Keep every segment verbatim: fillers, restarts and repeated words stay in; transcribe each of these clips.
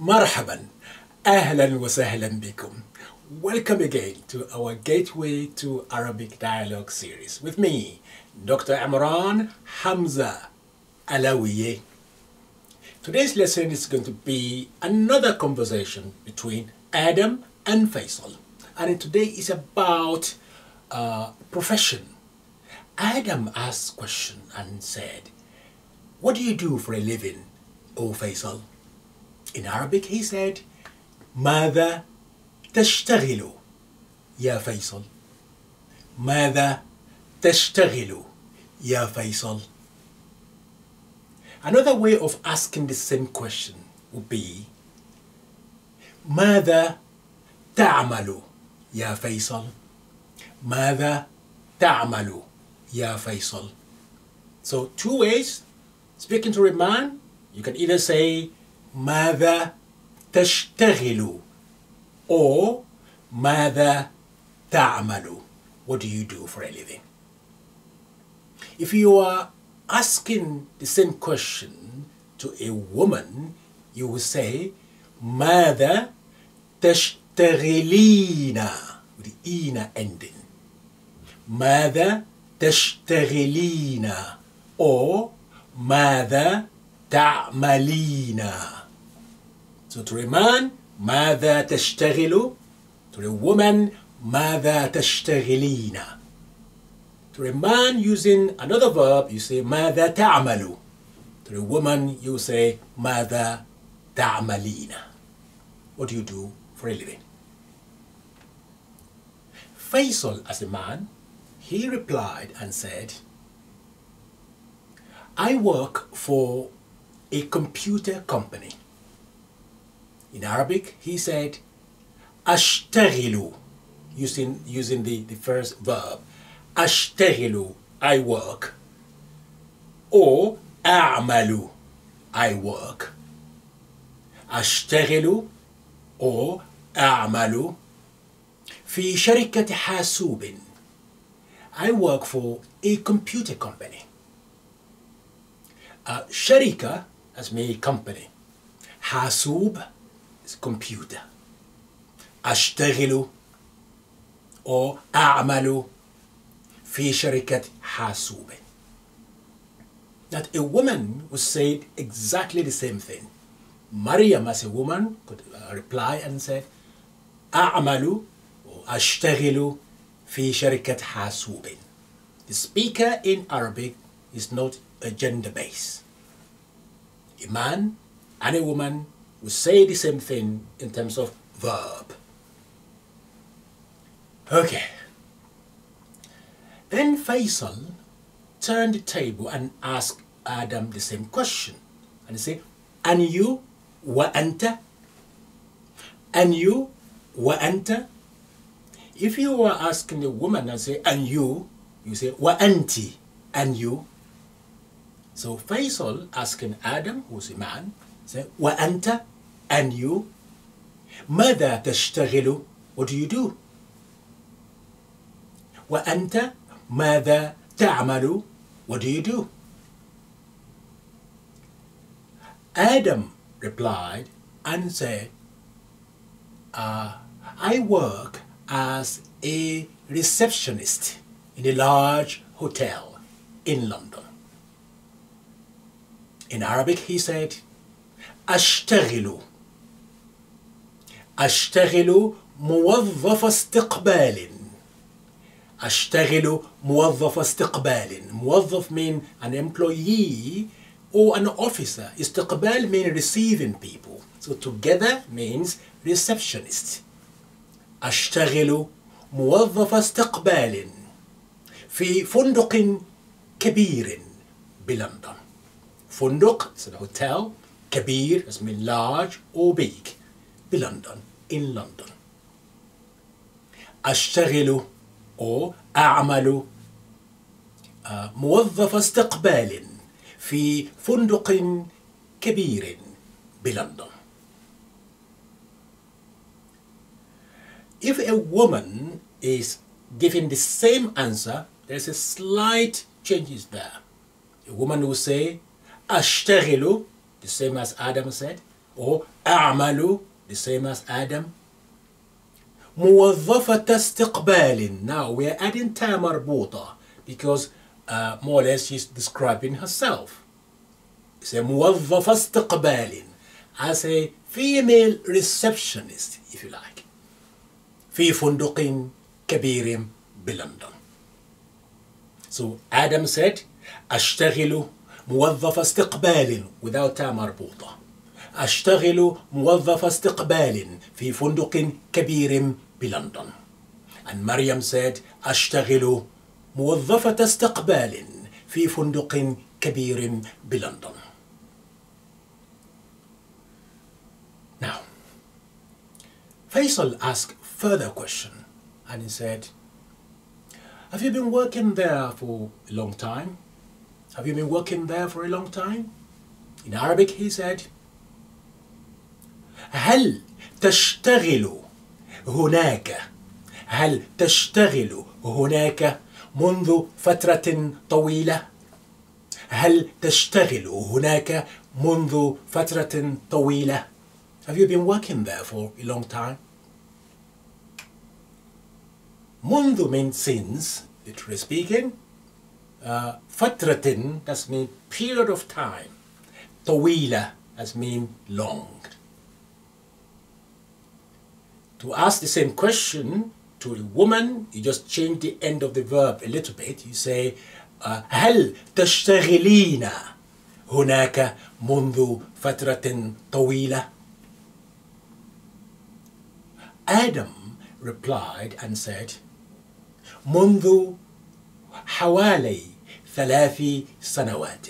Marhaban, ahlan wa sahlan bikum. Welcome again to our Gateway to Arabic Dialogue series with me, Doctor Imran Hamza Alawiye. Today's lesson is going to be another conversation between Adam and Faisal, and today is about uh, profession. Adam asked question and said, "What do you do for a living, O Faisal?" In Arabic, he said, ماذا تشتغل يا فيصل؟ ماذا تشتغل يا فيصل? Another way of asking the same question would be, ماذا تعمل يا فيصل؟ ماذا تعمل يا فيصل? So two ways, speaking to a man, you can either say, ماذا تشتغل or ماذا تعمل, what do you do for a living? If you are asking the same question to a woman, you will say ماذا تشتغلين with the ina ending. ماذا تشتغلين or ماذا تعملين. So to a man, ماذا تشتغل? To a woman, ماذا تشتغلين? To a man using another verb, you say ماذا تعمل? To a woman, you say ماذا تعملين? What do you do for a living? Faisal, as a man, he replied and said, I work for a computer company. In Arabic, he said, أشتغل, using, using the, the first verb. أشتغل, I work. Or أعمل, I work. أشتغل or أعمل في شركة حاسوب. I work for a computer company. Uh, شركة, as means company. حاسوب, computer. أشتغل or أعمل في شركة حاسوب. That a woman would say exactly the same thing. Maryam, as a woman, could reply and say أعمل or أشتغل في شركة حاسوب. The speaker in Arabic is not a gender base. A man and a woman will say the same thing in terms of verb. Okay. Then Faisal turned the table and asked Adam the same question. And he said, And you wa anta? And you wa anta? If you were asking a woman and say, And you, you say, Wa anti? And you. So Faisal asking Adam, who's a man, said, Wa anta? And you, ماذا تشتغل? What do you do? وأنت ماذا تعمل? What do you do? Adam replied and said, uh, I work as a receptionist in a large hotel in London. In Arabic, he said, أشتغل. أشتغل موظف استقبال. أشتغل موظف استقبال. موظف mean an employee or an officer. استقبال mean receiving people. So together means receptionist. أشتغل موظف استقبال في فندق كبير بلندن. فندق is a hotel. كبير is mean large or big. بلندن. In London. أشتغل or أعمل موظف استقبال في فندق كبير بلندن. If a woman is giving the same answer, there's a slight changes there. A woman will say أشتغل, the same as Adam said, or أعمل, the same as Adam. موظفة استقبال. Now we are adding تاء مربوطة because uh, more or less she's describing herself. It's a موظفة استقبال, as a female receptionist, if you like. في فندق كبير بلندن. So Adam said, أشتغل موظف استقبال without تاء مربوطة. أشتغل موظف استقبال في فندق كبير بلندن. And Maryam said, أشتغل موظفة استقبال في فندق كبير بلندن. Now, Faisal asked further question and he said, have you been working there for a long time? Have you been working there for a long time? In Arabic he said, هل تشتغل هناك هل تشتغل هناك منذ فترة طويلة هل تشتغل هناك منذ فترة طويلة. Have you been working there for a long time? Mundu means since, literally speaking. Uh, fatratin, that means period of time. Tawila, that means long. To ask the same question to a woman, you just change the end of the verb a little bit. You say, هل تشتغلين هناك منذ فترة طويلة? Adam replied and said, منذ حوالي ثلاث سنوات.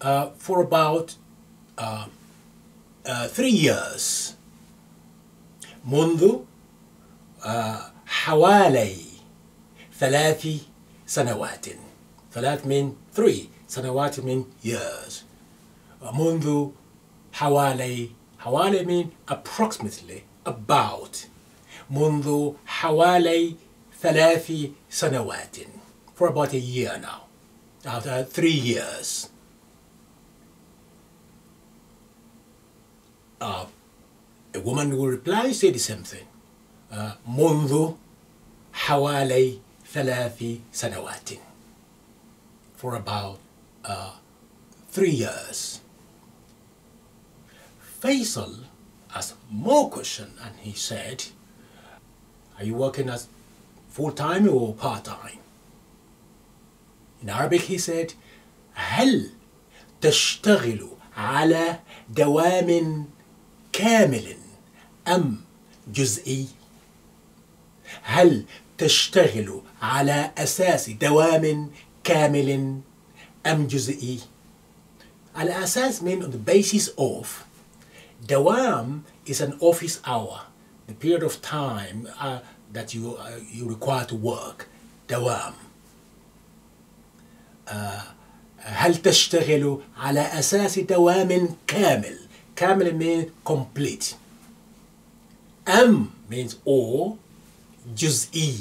Uh, for about uh, uh, three years. منذ uh, حوالي ثلاث سنوات. ثلاث mean three. سنوات mean years. منذ حوالي. حوالي mean approximately. About منذ حوالي ثلاث سنوات, for about a year now, after three years. Uh, a woman will reply, say the same thing. Uh, منذ حوالي ثلاث سنوات, for about uh, three years. Faisal asked more question and he said, are you working as full-time or part-time? In Arabic he said, هل تشتغل على دوام كامل أم جزئي؟ هل تشتغل على أساس دوام كامل أم جزئي؟ على أساس means on the basis of. Dawam is an office hour, the period of time uh, that you, uh, you require to work. Dawam. هل تشتغل على أساس دوام كامل? كامل means complete. أم means or, جزئي,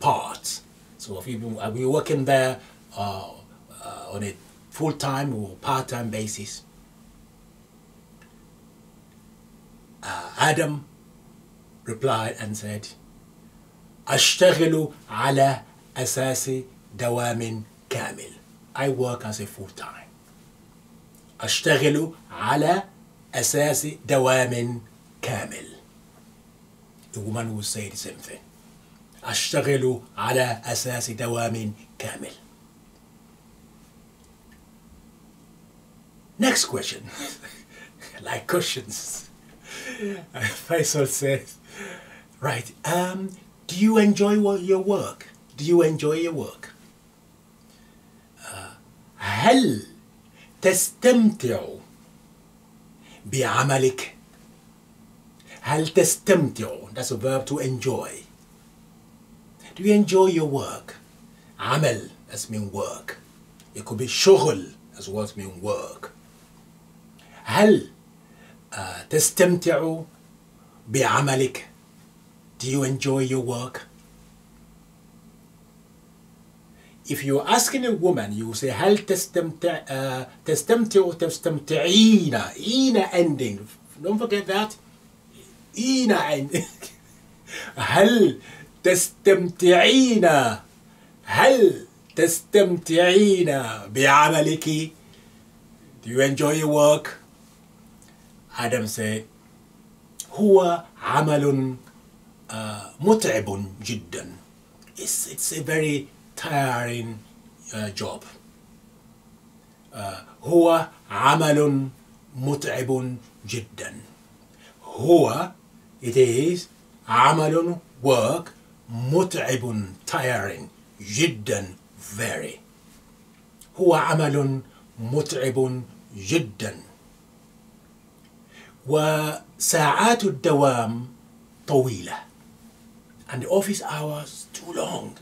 part. So if you are working there uh, uh, on a full-time or part-time basis. Uh, Adam replied and said, أشتغل على أساس دوام كامل. I work as a full-time. أشتغل على أساس دوام كامل. The woman will say the same thing. أشتغل على أساس دوام كامل. Next question. Like questions. Faisal says, right, um, do you enjoy your work? Do you enjoy your work? Uh, هل تستمتع بعملك? هل تستمتع? That's a verb to enjoy. Do you enjoy your work? عمل, that's mean work. It could be شغل, that's what mean work. هل تستمتع بعملك? Do you enjoy your work? if you're asking a woman, you say هل تستمتع uh, تستمتع تستمتعين إينا ending. Don't forget that إينا ending. هل تستمتعين هل تستمتعين بعملك. Do you enjoy your work? Adam said هو عمل uh, متعب جدا. It's, it's a very tiring uh, job. Uh, هو عمل متعب جدا. هو, it is, عمل, work, متعب, tiring, جدا, very. هو عمل متعب جدا. وساعات الدوام طويلة. And the office hours too long.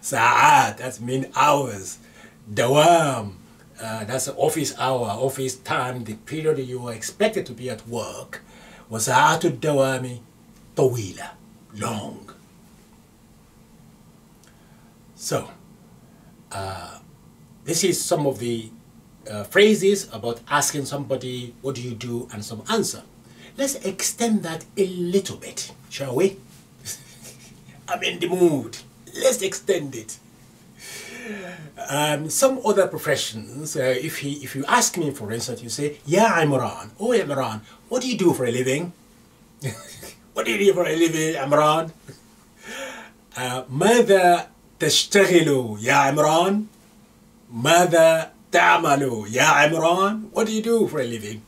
Sa'at, that means hours. Dawam, uh, that's the office hour, office time, the period you are expected to be at work. Wa sa'atu dawami tawila, long. So, uh, this is some of the uh, phrases about asking somebody, what do you do, and some answer. Let's extend that a little bit, shall we? I'm in the mood. Let's extend it. Um, some other professions, uh, if, he, if you ask me, for instance, you say, yeah, Imran. Oh, Imran, what do you do for a living? What do you do for a living, Imran? ماذا تشتغل يا عمران? ماذا تعمل يا عمران? What do you do for a living?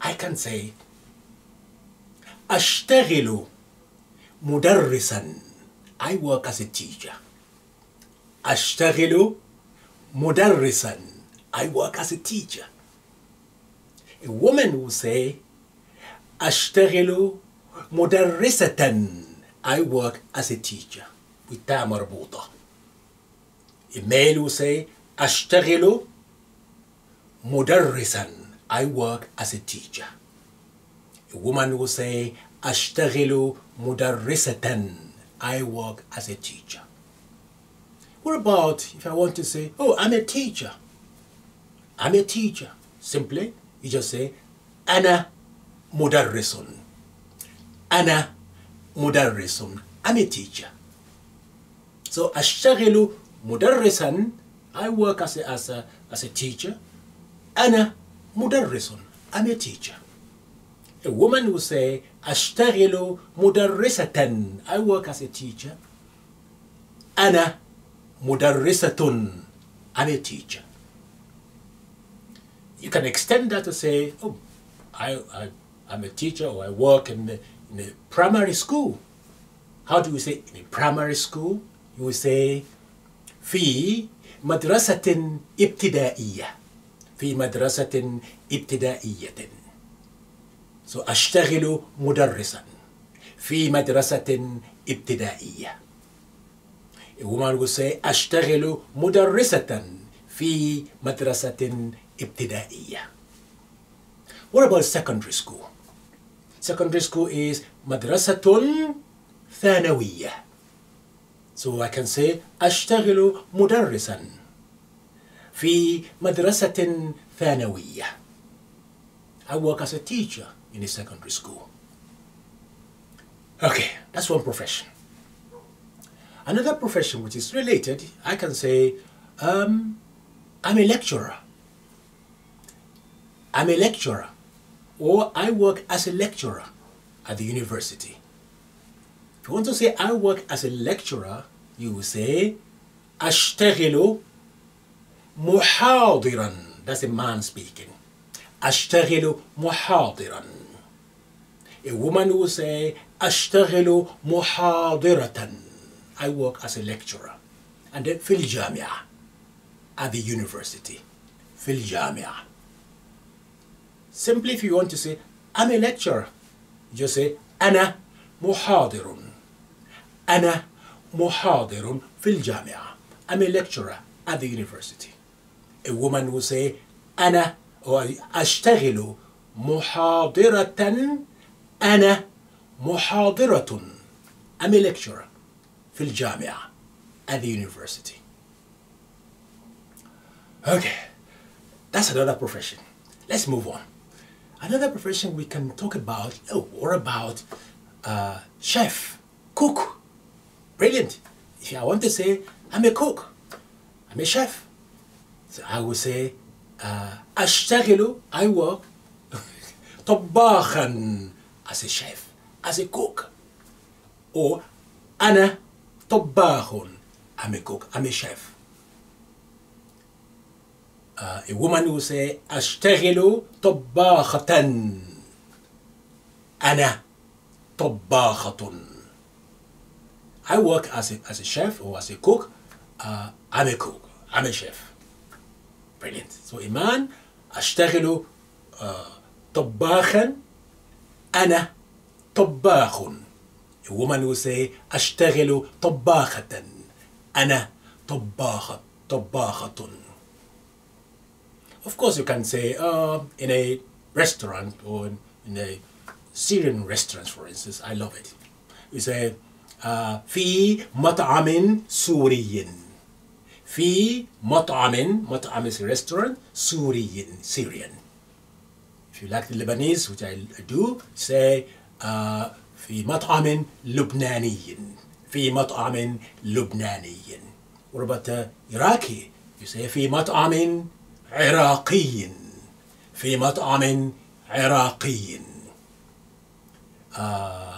I can say, أشتغل مدرساً. I work as a teacher. أشتغل مدرساً. I work as a teacher. A woman will say, أشتغل مدرسةً. I work as a teacher. With تاء مربوطة. A male will say, أشتغل مدرساً. I work as a teacher. A woman will say, أشتغل مدرسةً. I work as a teacher. What about if I want to say, oh, I'm a teacher. I'm a teacher. Simply, you just say, أنا مدرس. أنا مدرس. I'm a teacher. So, أشتغل مدرسا. I work as a, as a, as a teacher. أنا مدرس. I'm a teacher. A woman will say, أشتغل مدرسة. I work as a teacher. أنا مدرسة. I'm a teacher. You can extend that to say, oh, I, I, I'm a teacher, or I work in the, in the primary school. How do you say in a primary school? You will say, في مدرسة ابتدائية. في مدرسة ابتدائية. So, أشتغل مدرساً في مدرسة ابتدائية. A woman will say, أشتغل مدرسة في مدرسة ابتدائية. What about secondary school? Secondary school is مدرسة ثانوية. So I can say, أشتغل مدرساً في مدرسة ثانوية. I work as a teacher in a secondary school. Okay, that's one profession. Another profession which is related, I can say, um, I'm a lecturer. I'm a lecturer, or I work as a lecturer at the university. If you want to say I work as a lecturer, you will say, أشتغل محاضرا. That's a man speaking. أشتغل محاضرا. A woman will say, أشتغل محاضرة. I work as a lecturer. And then في الجامعة, at the university. في الجامعة. Simply, if you want to say, I'm a lecturer, just say, أنا محاضر. أنا محاضر في الجامعة. I'm a lecturer at the university. A woman will say, أنا or أشتغل محاضرة. أنا محاضرة. I'm a lecturer في الجامعة. at the university. Okay, that's another profession. Let's move on. Another profession we can talk about, oh, or about uh, chef, cook. Brilliant. If I want to say, I'm a cook, I'm a chef. So I will say, uh, أشتغل, I work, طباخاً, as a chef, as a cook. Or, أنا طباخ, I'm a cook, I'm a chef. Uh, a woman will say, أشتغل طباخة. أنا طباخة. I work as a, as a chef or as a cook. Uh, I'm a cook. I'm a chef. Brilliant. So a man, أشتغل uh, طباخا. أنا طباخ. A woman will say, أشتغل طباخة. أنا طباخة. طباخة. Of course, you can say uh, in a restaurant or in a Syrian restaurant, for instance. I love it. You say في مطعم سوري. في مطعم, مطعم is a restaurant, سوري, Syrian. If you like the Lebanese, which I do, say uh, في مطعم لبناني. في مطعم لبناني. What about uh, Iraqi? You say في مطعم عراقي. في مطعم عراقي. uh,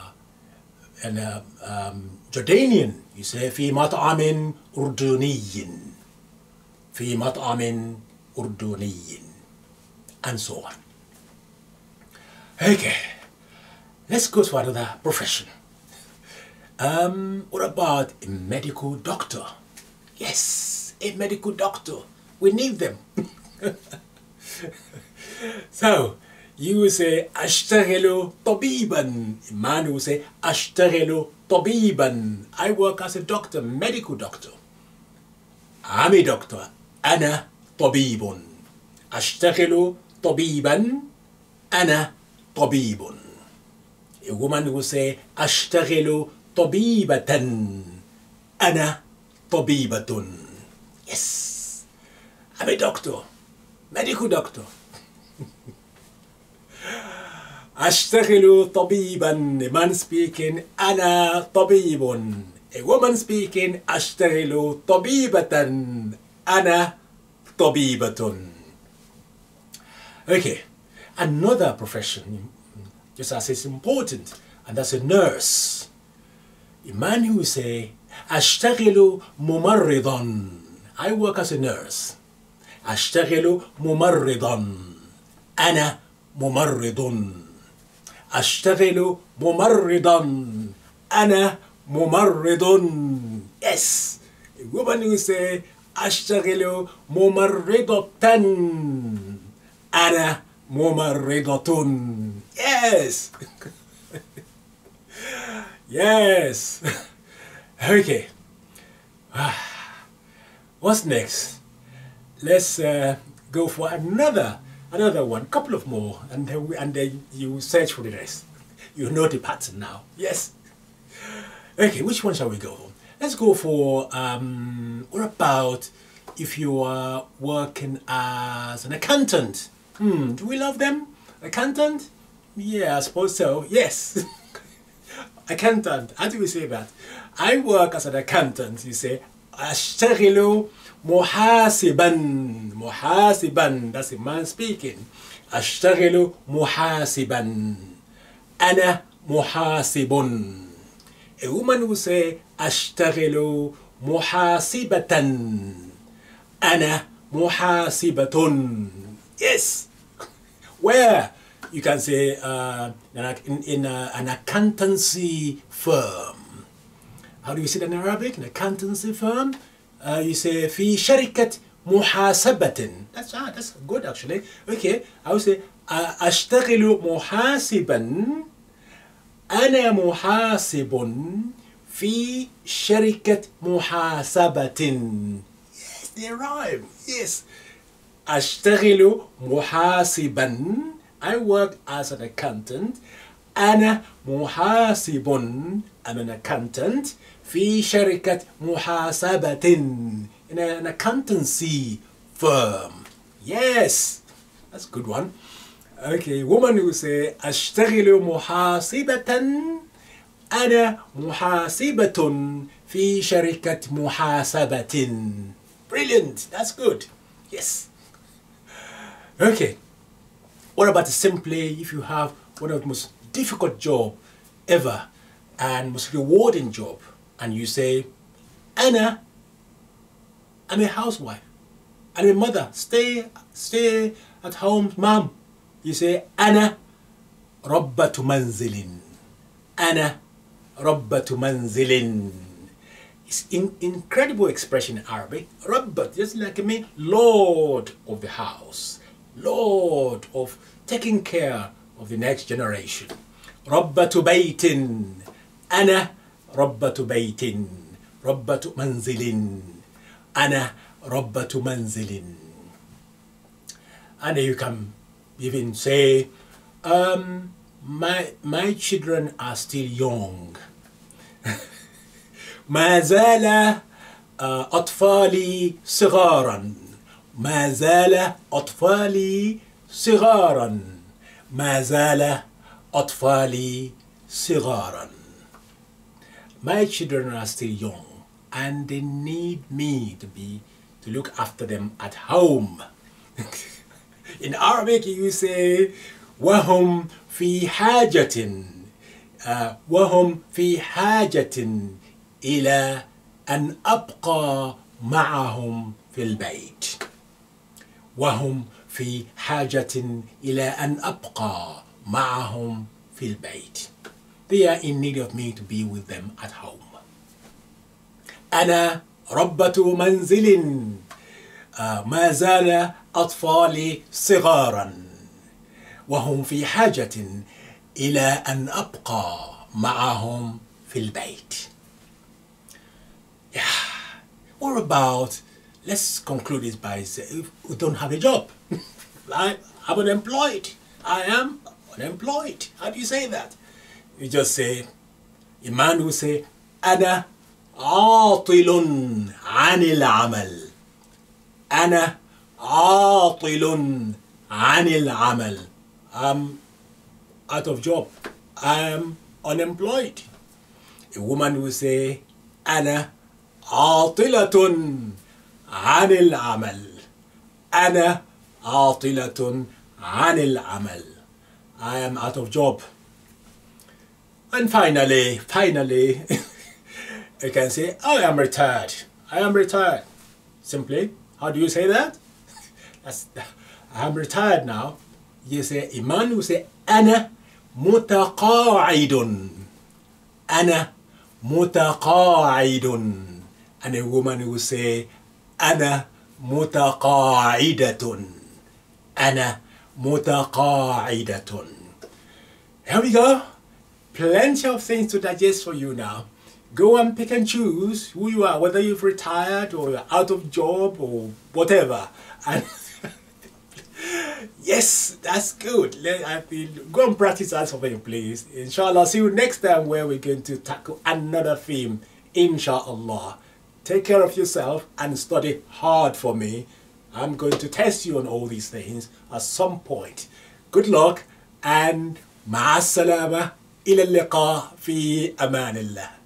and uh, um, Jordanian, you say في مطعم أردني. في مطعم أردني. And so on. Okay, let's go to another profession. Um, what about a medical doctor? Yes, a medical doctor. We need them. So, you will say, أشتغل طبيباً. A man will say, أشتغل طبيباً. I work as a doctor, medical doctor. I'm a doctor. أنا طبيب. أشتغل طبيباً. أنا طبيب. A woman will say, أشتغل طبيبة. أنا طبيبة. Yes. I'm a doctor. Medical doctor. أشتغل طبيباً. A man speaking, أنا طبيب. A woman speaking, أشتغل طبيبة. أنا طبيبة. Okay, another profession, just as it's important, and that's a nurse. A man who say, أشتغل ممرضاً. I work as a nurse. أشتغل ممرضاً. أنا ممرض. أشتغل ممرضاً. أنا ممرض. Yes. A woman will say, أشتغل ممرضة. أنا ممرضة. Yes. Yes. Okay. What's next? Let's uh, go for another, another one, couple of more, and then, we, and then you search for the rest. You know the pattern now. Yes. Okay, which one shall we go for? Let's go for, um, what about if you are working as an accountant? Hmm, do we love them? Accountant? Yeah, I suppose so. Yes. Accountant. How do we say that? I work as an accountant. You say, أشتغل محاسباً. محاسباً, that's a man speaking. أشتغل محاسباً. أنا محاسب. A woman will say, أشتغل محاسبة. أنا محاسبة. Yes. Where? You can say uh, in, in uh, an accountancy firm. How do you say that in Arabic? An accountancy firm? Uh, you say في شركة محاسبة. That's ah, that's good actually. Okay, I would say أشتغل محاسبا. أنا محاسب في شركة محاسبة. Yes, they rhyme. Yes. أشتغل محاسبا. I work as an accountant. أنا محاسب. I'm an accountant. في شركة محاسبة. In an accountancy firm. Yes. That's a good one. Okay, woman will say أشتغل محاسبة. أنا محاسبة في شركة محاسبة. Brilliant. That's good. Yes. Okay. What about simply if you have one of the most difficult job ever and most rewarding job and you say, Anna, I'm a housewife. I'm a mother. Stay, stay at home, mom. You say, Anna, Rabbatu Manzilin. Anna, Rabbatu Manzilin. It's an incredible expression in Arabic. Rabbat, just like me, Lord of the house. Lord of taking care of the next generation. Rabbatu baytin. Ana rabbatu baytin. Rabbatu manzilin. Ana rabbatu manzilin. And you can even say, um, my, my children are still young. ما زال أطفالي صغاراً. ما زال أطفالي صغاراً. ما زال أطفالي صغاراً. My children are still young and they need me to be to look after them at home. In Arabic you say وهم في حاجة وهم في حاجة إلى أن أبقى معهم في البيت. وهم في حاجة إلى أن أبقى معهم في البيت. They are in need of me to be with them at home. أنا ربة منزل ما زال أطفالي صغارا وهم في حاجة إلى أن أبقى معهم في البيت. Yeah. What about, let's conclude this by saying, we don't have a job. I, I'm unemployed. I am unemployed. How do you say that? You just say, a man will say, أنا عاطل عن العمل. أنا عاطل عن العمل. I'm out of job. I'm unemployed. A woman will say, أنا عاطلة عن العمل. أنا عاطلة عن العمل. I am out of job. And finally, finally, you can say, I am retired. I am retired. Simply, how do you say that? That's, I am retired now. You say, a man who say, أنا متقاعد. أنا متقاعد. And a woman will say, أنا متقاعدة. أنا متقاعدة. Here we go. Plenty of things to digest for you now. Go and pick and choose who you are, whether you've retired or you're out of job or whatever. And yes, that's good. Let, go and practice that for me, please. Inshallah, see you next time where we're going to tackle another theme. Inshallah. Take care of yourself and study hard for me. I'm going to test you on all these things at some point. Good luck and مع السلامة إلى اللقاء في أمان الله.